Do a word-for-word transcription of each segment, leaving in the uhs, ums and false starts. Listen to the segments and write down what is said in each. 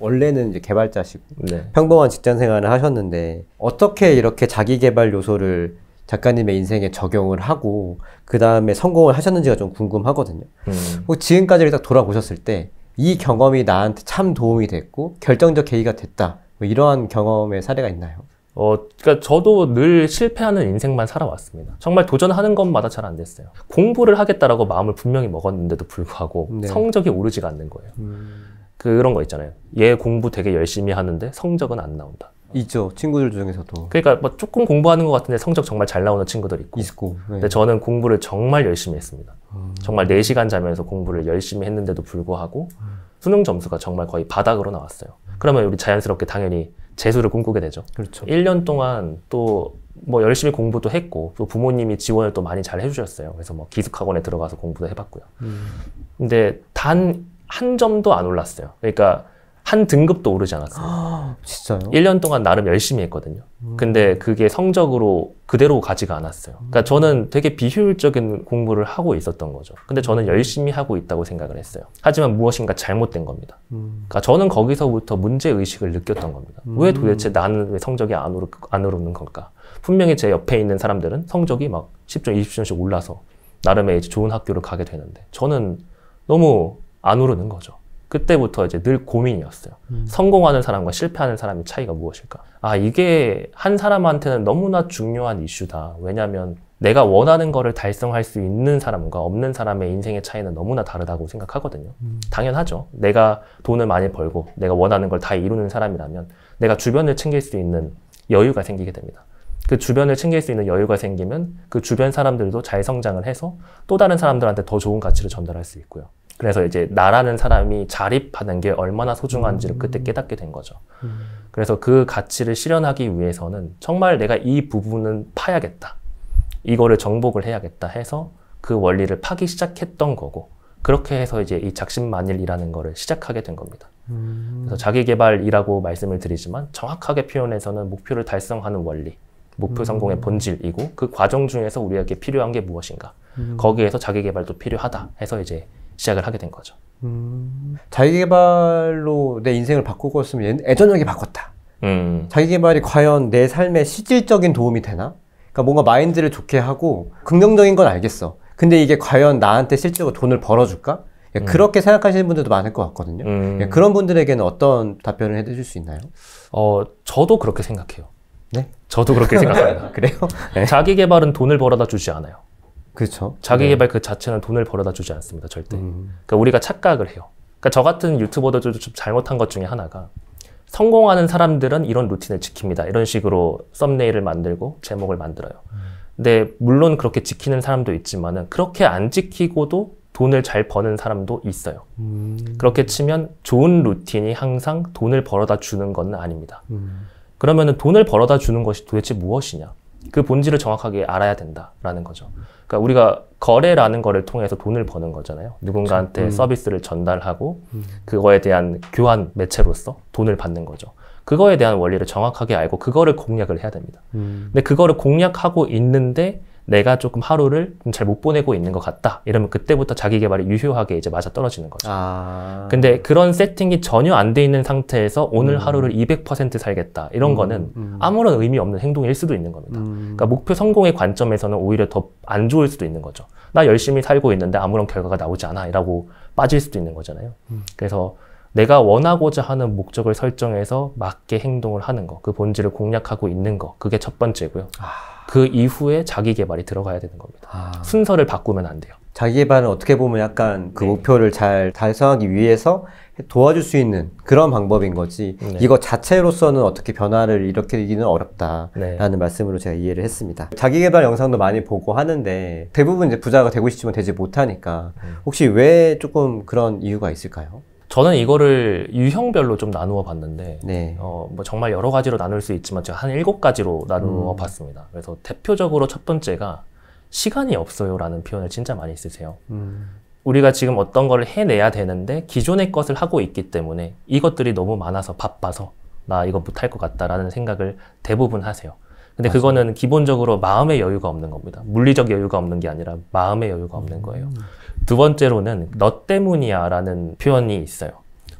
원래는 이제 개발자시고 네. 평범한 직장 생활을 하셨는데 어떻게 이렇게 자기 개발 요소를 작가님의 인생에 적용을 하고 그 다음에 성공을 하셨는지가 좀 궁금하거든요. 음. 지금까지를 딱 돌아보셨을 때 이 경험이 나한테 참 도움이 됐고 결정적 계기가 됐다 뭐 이러한 경험의 사례가 있나요? 어, 그러니까 저도 늘 실패하는 인생만 살아왔습니다. 정말 도전하는 것마다 잘 안 됐어요. 공부를 하겠다라고 마음을 분명히 먹었는데도 불구하고 네. 성적이 오르지가 않는 거예요. 음. 그런 거 있잖아요. 얘 공부 되게 열심히 하는데 성적은 안 나온다. 있죠. 친구들 중에서도. 그러니까 뭐 조금 공부하는 것 같은데 성적 정말 잘 나오는 친구들 있고. 있고. 네. 근데 저는 공부를 정말 열심히 했습니다. 음. 정말 네 시간 자면서 공부를 열심히 했는데도 불구하고 음. 수능 점수가 정말 거의 바닥으로 나왔어요. 그러면 우리 자연스럽게 당연히 재수를 꿈꾸게 되죠. 그렇죠. 일 년 동안 또 뭐 열심히 공부도 했고 또 부모님이 지원을 또 많이 잘 해주셨어요. 그래서 뭐 기숙학원에 들어가서 공부도 해봤고요. 음. 근데 단 한 점도 안 올랐어요. 그러니까 한 등급도 오르지 않았어요. 아, 진짜요? 일 년 동안 나름 열심히 했거든요. 음. 근데 그게 성적으로 그대로 가지가 않았어요. 그러니까 저는 되게 비효율적인 공부를 하고 있었던 거죠. 근데 저는 열심히 하고 있다고 생각을 했어요. 하지만 무엇인가 잘못된 겁니다. 음. 그러니까 저는 거기서부터 문제의식을 느꼈던 겁니다. 음. 왜 도대체 나는 왜 성적이 안, 오르, 안 오르는 걸까? 분명히 제 옆에 있는 사람들은 성적이 막 십 점, 이십 점씩 올라서 나름의 이제 좋은 학교를 가게 되는데 저는 너무 안 오르는 거죠. 그때부터 이제 늘 고민이었어요. 음. 성공하는 사람과 실패하는 사람의 차이가 무엇일까? 아, 이게 한 사람한테는 너무나 중요한 이슈다. 왜냐하면 내가 원하는 거를 달성할 수 있는 사람과 없는 사람의 인생의 차이는 너무나 다르다고 생각하거든요. 음. 당연하죠. 내가 돈을 많이 벌고 내가 원하는 걸 다 이루는 사람이라면 내가 주변을 챙길 수 있는 여유가 생기게 됩니다. 그 주변을 챙길 수 있는 여유가 생기면 그 주변 사람들도 잘 성장을 해서 또 다른 사람들한테 더 좋은 가치를 전달할 수 있고요. 그래서 이제 나라는 사람이 자립하는 게 얼마나 소중한지를 그때 깨닫게 된 거죠. 그래서 그 가치를 실현하기 위해서는 정말 내가 이 부분은 파야겠다. 이거를 정복을 해야겠다 해서 그 원리를 파기 시작했던 거고 그렇게 해서 이제 이 작심만일이라는 거를 시작하게 된 겁니다. 그래서 자기개발이라고 말씀을 드리지만 정확하게 표현해서는 목표를 달성하는 원리, 목표 성공의 본질이고 그 과정 중에서 우리에게 필요한 게 무엇인가. 거기에서 자기개발도 필요하다 해서 이제 시작을 하게 된 거죠. 음, 자기개발로 내 인생을 바꾸고 있으면 애전하게 바꿨다. 음. 자기개발이 과연 내 삶에 실질적인 도움이 되나? 그러니까 뭔가 마인드를 좋게 하고 긍정적인 건 알겠어. 근데 이게 과연 나한테 실제로 돈을 벌어줄까? 그러니까 음. 그렇게 생각하시는 분들도 많을 것 같거든요. 음. 그러니까 그런 분들에게는 어떤 답변을 해주실 수 있나요? 어, 저도 그렇게 생각해요. 네? 저도 그렇게 생각합니다. 그래요? 네. 자기개발은 돈을 벌어다 주지 않아요. 그렇죠. 자기개발 네. 그 자체는 돈을 벌어다 주지 않습니다. 절대. 음. 그러니까 우리가 착각을 해요. 그러니까 저 같은 유튜버들도 좀 잘못한 것 중에 하나가 성공하는 사람들은 이런 루틴을 지킵니다. 이런 식으로 썸네일을 만들고 제목을 만들어요. 음. 근데 물론 그렇게 지키는 사람도 있지만은 그렇게 안 지키고도 돈을 잘 버는 사람도 있어요. 음. 그렇게 치면 좋은 루틴이 항상 돈을 벌어다 주는 건 아닙니다. 음. 그러면은 돈을 벌어다 주는 것이 도대체 무엇이냐? 그 본질을 정확하게 알아야 된다라는 거죠. 그러니까 우리가 거래라는 거를 통해서 돈을 버는 거잖아요. 누군가한테 음. 서비스를 전달하고 음. 그거에 대한 교환 매체로서 돈을 받는 거죠. 그거에 대한 원리를 정확하게 알고 그거를 공략을 해야 됩니다. 음. 근데 그거를 공략하고 있는데 내가 조금 하루를 잘 못 보내고 있는 것 같다. 이러면 그때부터 자기 개발이 유효하게 이제 맞아 떨어지는 거죠. 아... 근데 그런 세팅이 전혀 안 돼 있는 상태에서 오늘 음. 하루를 이백 퍼센트 살겠다. 이런 음, 거는 음. 아무런 의미 없는 행동일 수도 있는 겁니다. 음. 그러니까 목표 성공의 관점에서는 오히려 더 안 좋을 수도 있는 거죠. 나 열심히 살고 있는데 아무런 결과가 나오지 않아. 이라고 빠질 수도 있는 거잖아요. 음. 그래서 내가 원하고자 하는 목적을 설정해서 맞게 행동을 하는 거, 그 본질을 공략하고 있는 거, 그게 첫 번째고요. 아... 그 이후에 자기 개발이 들어가야 되는 겁니다. 아... 순서를 바꾸면 안 돼요. 자기 개발은 어떻게 보면 약간 그 네. 목표를 잘 달성하기 위해서 도와줄 수 있는 그런 방법인 거지 네. 이거 자체로서는 어떻게 변화를 일으키기는 어렵다라는 네. 말씀으로 제가 이해를 했습니다. 자기 개발 영상도 많이 보고 하는데 대부분 이제 부자가 되고 싶지만 되지 못하니까 혹시 왜 조금 그런 이유가 있을까요? 저는 이거를 유형별로 좀 나누어 봤는데 네. 어, 뭐 정말 여러 가지로 나눌 수 있지만 제가 한 일곱 가지로 나누어 음. 봤습니다. 그래서 대표적으로 첫 번째가 시간이 없어요 라는 표현을 진짜 많이 쓰세요. 음. 우리가 지금 어떤 걸 해내야 되는데 기존의 것을 하고 있기 때문에 이것들이 너무 많아서 바빠서 나 이거 못할 것 같다라는 생각을 대부분 하세요. 근데 맞아. 그거는 기본적으로 마음의 여유가 없는 겁니다. 물리적 여유가 없는 게 아니라 마음의 여유가 없는 거예요. 두 번째로는 너 때문이야 라는 표현이 있어요.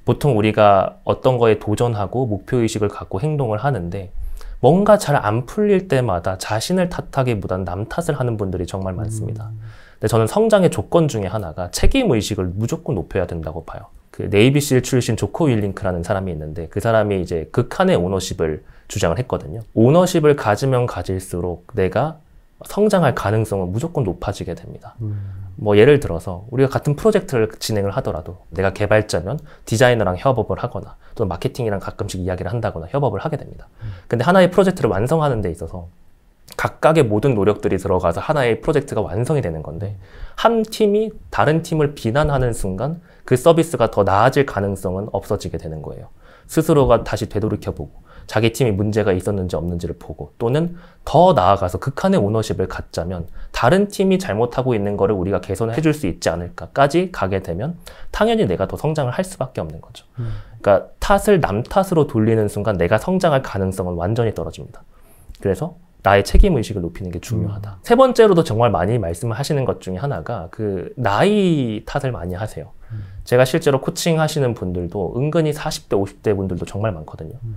보통 우리가 어떤 거에 도전하고 목표의식을 갖고 행동을 하는데 뭔가 잘 안 풀릴 때마다 자신을 탓하기보단 남 탓을 하는 분들이 정말 많습니다. 음. 근데 저는 성장의 조건 중에 하나가 책임의식을 무조건 높여야 된다고 봐요. 그 네이비실 출신 조코 윌링크라는 사람이 있는데 그 사람이 이제 극한의 오너십을 주장을 했거든요. 오너십을 가지면 가질수록 내가 성장할 가능성은 무조건 높아지게 됩니다. 음. 뭐 예를 들어서 우리가 같은 프로젝트를 진행을 하더라도 내가 개발자면 디자이너랑 협업을 하거나 또 마케팅이랑 가끔씩 이야기를 한다거나 협업을 하게 됩니다. 음. 근데 하나의 프로젝트를 완성하는 데 있어서 각각의 모든 노력들이 들어가서 하나의 프로젝트가 완성이 되는 건데 한 팀이 다른 팀을 비난하는 순간 그 서비스가 더 나아질 가능성은 없어지게 되는 거예요. 스스로가 다시 되돌이켜보고 자기 팀이 문제가 있었는지 없는지를 보고 또는 더 나아가서 극한의 오너십을 갖자면 다른 팀이 잘못하고 있는 거를 우리가 개선해 줄 수 있지 않을까까지 가게 되면 당연히 내가 더 성장을 할 수밖에 없는 거죠. 음. 그러니까 탓을 남 탓으로 돌리는 순간 내가 성장할 가능성은 완전히 떨어집니다. 그래서 나의 책임의식을 높이는 게 중요하다. 음. 세 번째로도 정말 많이 말씀을 하시는 것 중에 하나가 그 나이 탓을 많이 하세요. 음. 제가 실제로 코칭 하시는 분들도 은근히 사십 대 오십 대 분들도 정말 많거든요. 음.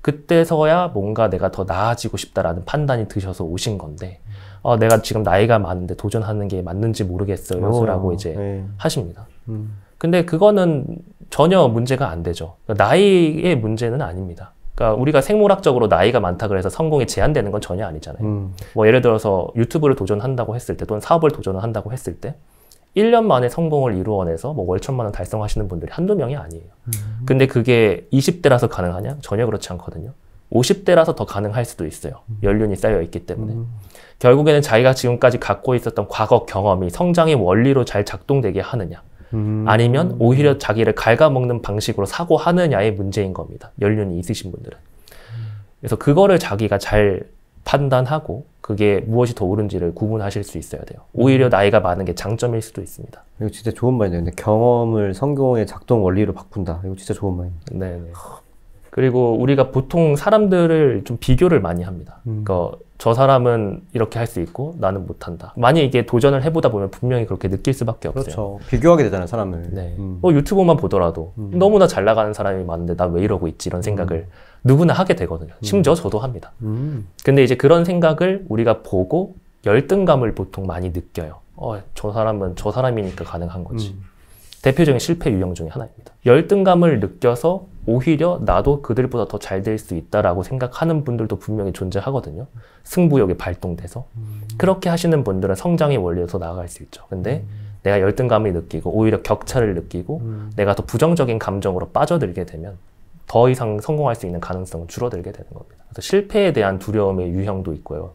그때서야 뭔가 내가 더 나아지고 싶다라는 판단이 드셔서 오신 건데 음. 어, 내가 지금 나이가 많은데 도전하는 게 맞는지 모르겠어요. 맞아요. 라고 이제 네. 하십니다. 음. 근데 그거는 전혀 문제가 안 되죠. 그러니까 나이의 문제는 아닙니다. 그러니까 우리가 생물학적으로 나이가 많다 그래서 성공이 제한되는 건 전혀 아니잖아요. 음. 뭐 예를 들어서 유튜브를 도전한다고 했을 때 또는 사업을 도전한다고 했을 때 일 년 만에 성공을 이루어내서 뭐 월 천만 원 달성하시는 분들이 한두 명이 아니에요. 음. 근데 그게 이십 대라서 가능하냐? 전혀 그렇지 않거든요. 오십 대라서 더 가능할 수도 있어요. 연륜이 쌓여 있기 때문에. 음. 결국에는 자기가 지금까지 갖고 있었던 과거 경험이 성장의 원리로 잘 작동되게 하느냐. 음. 아니면 오히려 자기를 갉아먹는 방식으로 사고하느냐의 문제인 겁니다. 연륜이 있으신 분들은. 그래서 그거를 자기가 잘 판단하고 그게 무엇이 더 옳은지를 구분하실 수 있어야 돼요. 오히려 나이가 많은 게 장점일 수도 있습니다. 이거 진짜 좋은 말이네요. 경험을 성공의 작동 원리로 바꾼다. 이거 진짜 좋은 말이네요. 네네. 그리고 우리가 보통 사람들을 좀 비교를 많이 합니다. 음. 그러니까 저 사람은 이렇게 할 수 있고 나는 못한다. 만약 이게 도전을 해보다 보면 분명히 그렇게 느낄 수밖에 없어요. 그렇죠. 비교하게 되잖아요, 사람을. 네. 음. 뭐 유튜브만 보더라도 음. 너무나 잘 나가는 사람이 많은데 나 왜 이러고 있지? 이런 생각을 음. 누구나 하게 되거든요. 심지어 음. 저도 합니다. 음. 근데 이제 그런 생각을 우리가 보고 열등감을 보통 많이 느껴요. 어, 저 사람은 저 사람이니까 가능한 거지. 음. 대표적인 실패 유형 중에 하나입니다. 열등감을 느껴서 오히려 나도 그들보다 더 잘 될 수 있다라고 생각하는 분들도 분명히 존재하거든요. 승부욕이 발동돼서. 음. 그렇게 하시는 분들은 성장의 원리에서 나아갈 수 있죠. 근데 음. 내가 열등감을 느끼고 오히려 격차를 느끼고 음. 내가 더 부정적인 감정으로 빠져들게 되면 더 이상 성공할 수 있는 가능성은 줄어들게 되는 겁니다. 그래서 실패에 대한 두려움의 유형도 있고요.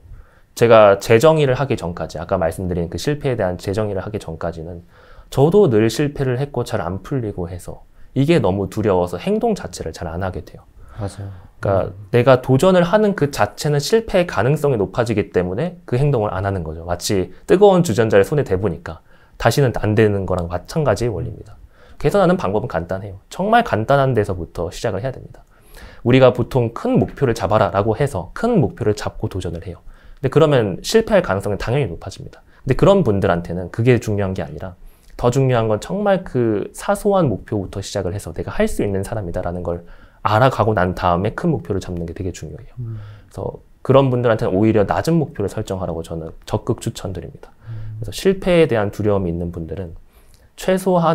제가 재정의를 하기 전까지, 아까 말씀드린 그 실패에 대한 재정의를 하기 전까지는 저도 늘 실패를 했고 잘 안 풀리고 해서 이게 너무 두려워서 행동 자체를 잘 안 하게 돼요. 맞아요. 그러니까 음. 내가 도전을 하는 그 자체는 실패의 가능성이 높아지기 때문에 그 행동을 안 하는 거죠. 마치 뜨거운 주전자를 손에 대보니까 다시는 안 되는 거랑 마찬가지의 원리입니다. 개선하는 방법은 간단해요. 정말 간단한 데서부터 시작을 해야 됩니다. 우리가 보통 큰 목표를 잡아라 라고 해서 큰 목표를 잡고 도전을 해요. 근데 그러면 실패할 가능성은 당연히 높아집니다. 근데 그런 분들한테는 그게 중요한 게 아니라 더 중요한 건 정말 그 사소한 목표부터 시작을 해서 내가 할 수 있는 사람이다라는 걸 알아가고 난 다음에 큰 목표를 잡는 게 되게 중요해요. 음. 그래서 그런 분들한테는 오히려 낮은 목표를 설정하라고 저는 적극 추천드립니다. 음. 그래서 실패에 대한 두려움이 있는 분들은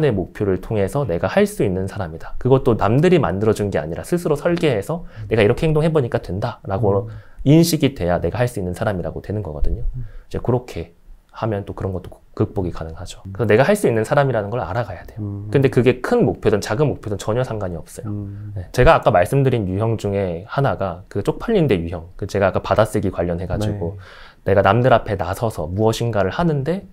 최소한의 목표를 통해서 내가 할 수 있는 사람이다. 그것도 남들이 만들어준 게 아니라 스스로 설계해서 내가 이렇게 행동해보니까 된다라고 음. 인식이 돼야 내가 할 수 있는 사람이라고 되는 거거든요. 음. 이제 그렇게 하면 또 그런 것도 극복이 가능하죠. 그래서 내가 할 수 있는 사람이라는 걸 알아가야 돼요. 음. 근데 그게 큰 목표든 작은 목표든 전혀 상관이 없어요. 음. 네. 제가 아까 말씀드린 유형 중에 하나가 그 쪽팔린 데 유형. 그 제가 아까 받아쓰기 관련해가지고 네. 내가 남들 앞에 나서서 무엇인가를 하는데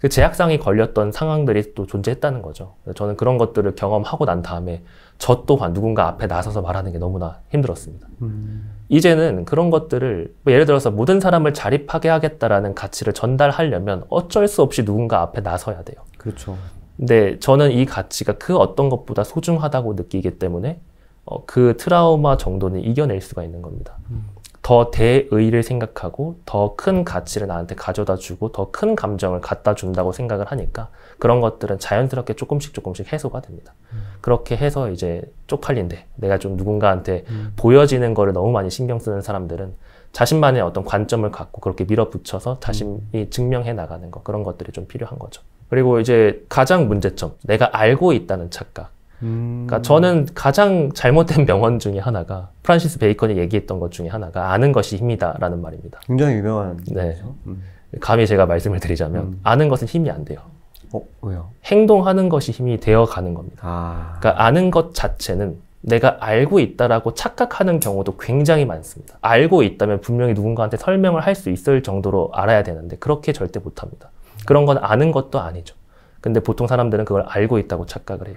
그 제약상이 걸렸던 상황들이 또 존재했다는 거죠. 저는 그런 것들을 경험하고 난 다음에 저 또한 누군가 앞에 나서서 말하는 게 너무나 힘들었습니다. 음. 이제는 그런 것들을 뭐 예를 들어서 모든 사람을 자립하게 하겠다라는 가치를 전달하려면 어쩔 수 없이 누군가 앞에 나서야 돼요. 그렇죠. 근데 저는 이 가치가 그 어떤 것보다 소중하다고 느끼기 때문에 어, 그 트라우마 정도는 이겨낼 수가 있는 겁니다. 음. 더 대의를 생각하고 더 큰 가치를 나한테 가져다 주고 더 큰 감정을 갖다 준다고 생각을 하니까 그런 것들은 자연스럽게 조금씩 조금씩 해소가 됩니다. 음. 그렇게 해서 이제 쪽팔린데 내가 좀 누군가한테 음. 보여지는 거를 너무 많이 신경 쓰는 사람들은 자신만의 어떤 관점을 갖고 그렇게 밀어붙여서 자신이 음. 증명해 나가는 거, 그런 것들이 좀 필요한 거죠. 그리고 이제 가장 문제점, 내가 알고 있다는 착각. 음... 그러니까 저는 가장 잘못된 명언 중에 하나가 프란시스 베이컨이 얘기했던 것 중에 하나가 아는 것이 힘이다라는 말입니다. 굉장히 유명한 네. 음. 감히 제가 말씀을 드리자면 음. 아는 것은 힘이 안 돼요. 어? 왜요? 행동하는 것이 힘이 되어가는 겁니다. 아... 그러니까 아는 것 자체는 내가 알고 있다라고 착각하는 경우도 굉장히 많습니다. 알고 있다면 분명히 누군가한테 설명을 할 수 있을 정도로 알아야 되는데 그렇게 절대 못합니다. 그런 건 아는 것도 아니죠. 근데 보통 사람들은 그걸 알고 있다고 착각을 해요.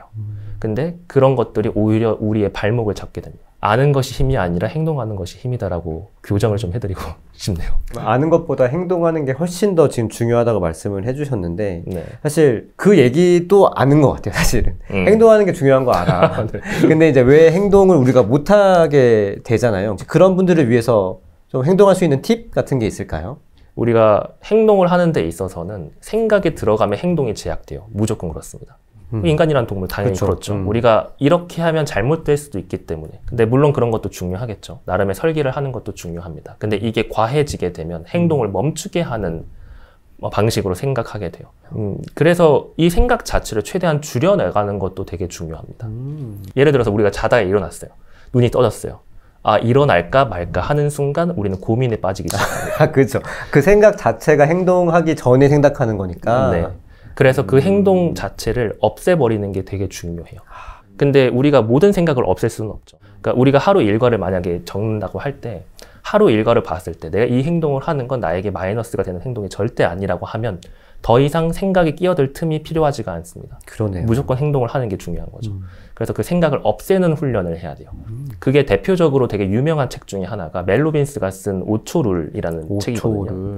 근데 그런 것들이 오히려 우리의 발목을 잡게 됩니다. 아는 것이 힘이 아니라 행동하는 것이 힘이다라고 교정을 좀 해드리고 싶네요. 아는 것보다 행동하는 게 훨씬 더 지금 중요하다고 말씀을 해주셨는데 네. 사실 그 얘기도 아는 것 같아요. 사실은 음. 행동하는 게 중요한 거 알아. 네. 근데 이제 왜 행동을 우리가 못하게 되잖아요. 그런 분들을 위해서 좀 행동할 수 있는 팁 같은 게 있을까요? 우리가 행동을 하는 데 있어서는 생각이 들어가면 행동이 제약돼요. 무조건 그렇습니다. 음. 인간이란 동물 당연히 그쵸. 그렇죠. 음. 우리가 이렇게 하면 잘못될 수도 있기 때문에. 근데 물론 그런 것도 중요하겠죠. 나름의 설계를 하는 것도 중요합니다. 근데 이게 과해지게 되면 행동을 멈추게 하는 방식으로 생각하게 돼요. 음, 그래서 이 생각 자체를 최대한 줄여나가는 것도 되게 중요합니다. 음. 예를 들어서 우리가 자다가 일어났어요. 눈이 떠졌어요. 아, 일어날까 말까 하는 순간 우리는 고민에 빠지기 시작합니다. 아, 그렇죠. 그 생각 자체가 행동하기 전에 생각하는 거니까. 네. 그래서 그 음... 행동 자체를 없애버리는 게 되게 중요해요. 근데 우리가 모든 생각을 없앨 수는 없죠. 그러니까 우리가 하루 일과를 만약에 적는다고 할 때 하루 일과를 봤을 때 내가 이 행동을 하는 건 나에게 마이너스가 되는 행동이 절대 아니라고 하면 더 이상 생각이 끼어들 틈이 필요하지가 않습니다. 그러네요. 무조건 행동을 하는 게 중요한 거죠. 음. 그래서 그 생각을 없애는 훈련을 해야 돼요. 음. 그게 대표적으로 되게 유명한 책 중에 하나가 멜로빈스가 쓴 오 초 룰이라는 오 초 책이거든요. 룰.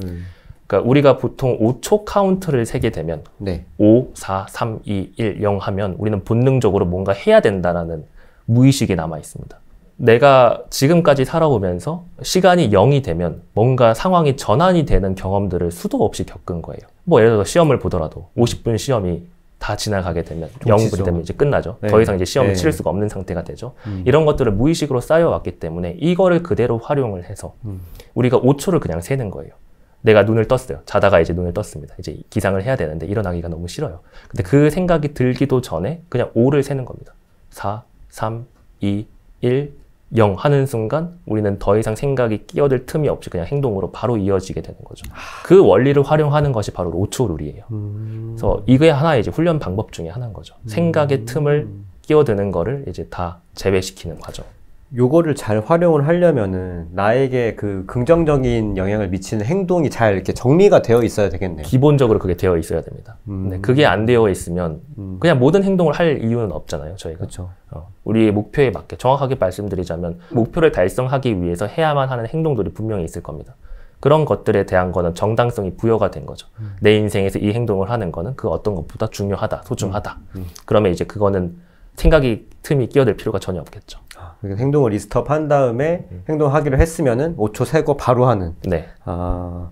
그러니까 우리가 보통 오 초 카운트를 세게 되면 네. 오, 사, 삼, 이, 일, 영 하면 우리는 본능적으로 뭔가 해야 된다라는 무의식이 남아있습니다. 내가 지금까지 살아오면서 시간이 영이 되면 뭔가 상황이 전환이 되는 경험들을 수도 없이 겪은 거예요. 뭐 예를 들어서 시험을 보더라도 오십 분 시험이 다 지나가게 되면 영 분이 되면 이제 끝나죠. 네. 더 이상 이제 시험을 네. 치를 수가 없는 상태가 되죠. 음. 이런 것들을 무의식으로 쌓여왔기 때문에 이거를 그대로 활용을 해서 음. 우리가 오 초를 그냥 세는 거예요. 내가 눈을 떴어요. 자다가 이제 눈을 떴습니다. 이제 기상을 해야 되는데 일어나기가 너무 싫어요. 근데 그 생각이 들기도 전에 그냥 오를 세는 겁니다. 사, 삼, 이, 일, 영 하는 순간 우리는 더 이상 생각이 끼어들 틈이 없이 그냥 행동으로 바로 이어지게 되는 거죠. 그 원리를 활용하는 것이 바로 오 초 룰이에요. 음... 그래서 이게 하나의 이제 훈련 방법 중에 하나인 거죠. 음... 생각의 틈을 끼어드는 거를 이제 다 제외시키는 과정. 요거를 잘 활용을 하려면은 나에게 그 긍정적인 영향을 미치는 행동이 잘 이렇게 정리가 되어 있어야 되겠네요. 기본적으로 그게 되어 있어야 됩니다. 음. 네, 그게 안 되어 있으면 음. 그냥 모든 행동을 할 이유는 없잖아요, 저희가. 그쵸. 어, 우리의 목표에 맞게 정확하게 말씀드리자면 목표를 달성하기 위해서 해야만 하는 행동들이 분명히 있을 겁니다. 그런 것들에 대한 거는 정당성이 부여가 된 거죠. 음. 내 인생에서 이 행동을 하는 거는 그 어떤 것보다 중요하다, 소중하다. 음. 음. 그러면 이제 그거는 생각이 틈이 끼어들 필요가 전혀 없겠죠. 아, 행동을 리스트업한 다음에 음. 행동하기로 했으면은 오 초 세고 바로 하는. 네. 아,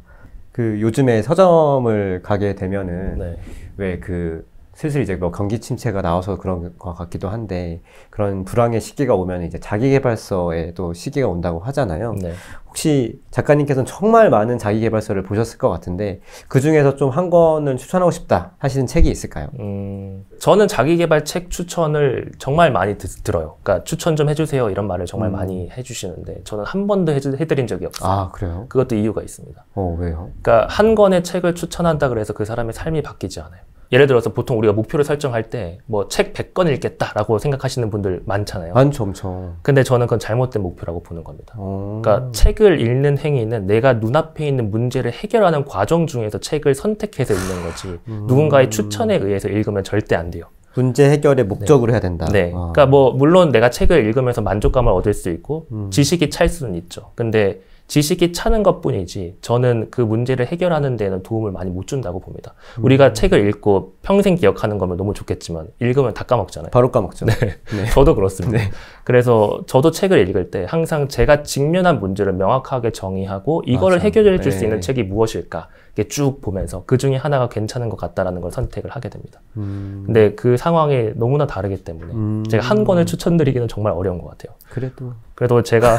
그 요즘에 서점을 가게 되면은 네. 왜 그 슬슬 이제 뭐 경기 침체가 나와서 그런 것 같기도 한데 그런 불황의 시기가 오면 이제 자기계발서에 또 시기가 온다고 하잖아요. 네. 혹시 작가님께서는 정말 많은 자기계발서를 보셨을 것 같은데 그 중에서 좀 한 권을 추천하고 싶다 하시는 책이 있을까요? 음, 저는 자기계발 책 추천을 정말 많이 드, 들어요. 그러니까 추천 좀 해주세요 이런 말을 정말 음. 많이 해주시는데 저는 한 번도 해주, 해드린 적이 없어요. 아, 그래요? 그것도 이유가 있습니다. 어, 왜요? 그러니까 한 권의 책을 추천한다 그래서 그 사람의 삶이 바뀌지 않아요. 예를 들어서 보통 우리가 목표를 설정할 때 뭐 책 백 권 읽겠다라고 생각하시는 분들 많잖아요. 많죠, 엄청. 근데 저는 그건 잘못된 목표라고 보는 겁니다. 오. 그러니까 책을 읽는 행위는 내가 눈앞에 있는 문제를 해결하는 과정 중에서 책을 선택해서 읽는 거지 음. 누군가의 추천에 의해서 읽으면 절대 안 돼요. 문제 해결의 목적으로 네. 해야 된다. 네. 아. 그러니까 뭐 물론 내가 책을 읽으면서 만족감을 얻을 수 있고 음. 지식이 찰 수는 있죠. 근데 지식이 차는 것뿐이지 저는 그 문제를 해결하는 데는 도움을 많이 못 준다고 봅니다. 음. 우리가 책을 읽고 평생 기억하는 거면 너무 좋겠지만 읽으면 다 까먹잖아요. 바로 까먹죠. 네. 네. 저도 그렇습니다. 네. 그래서 저도 책을 읽을 때 항상 제가 직면한 문제를 명확하게 정의하고 이거를 해결해 줄 수 네. 있는 책이 무엇일까 이렇게 쭉 보면서 그 중에 하나가 괜찮은 것 같다라는 걸 선택을 하게 됩니다. 음. 근데 그 상황이 너무나 다르기 때문에 음. 제가 한 권을 추천드리기는 정말 어려운 것 같아요. 그래도 그래도 제가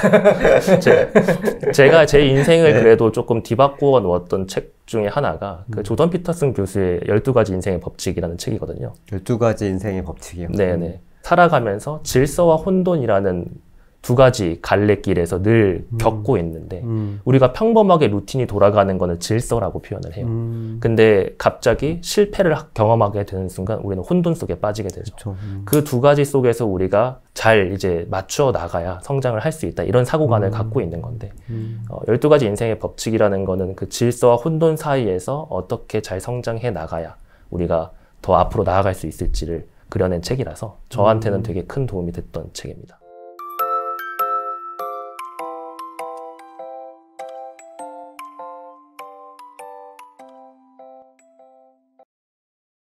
제, 제가 제 인생을 네. 그래도 조금 뒤바꾸어 놓았던 책 중에 하나가 음. 그 조던 피터슨 교수의 열두 가지 인생의 법칙이라는 책이거든요. 열두 가지 인생의 법칙이요? 네네. 살아가면서 질서와 혼돈이라는 두 가지 갈래길에서 늘 음. 겪고 있는데 음. 우리가 평범하게 루틴이 돌아가는 거는 질서라고 표현을 해요. 음. 근데 갑자기 실패를 경험하게 되는 순간 우리는 혼돈 속에 빠지게 되죠. 음. 그 두 가지 속에서 우리가 잘 이제 맞춰 나가야 성장을 할 수 있다. 이런 사고관을 음. 갖고 있는 건데 음. 어, 열두 가지 인생의 법칙이라는 거는 그 질서와 혼돈 사이에서 어떻게 잘 성장해 나가야 우리가 더 앞으로 나아갈 수 있을지를 그려낸 책이라서 저한테는 음. 되게 큰 도움이 됐던 책입니다.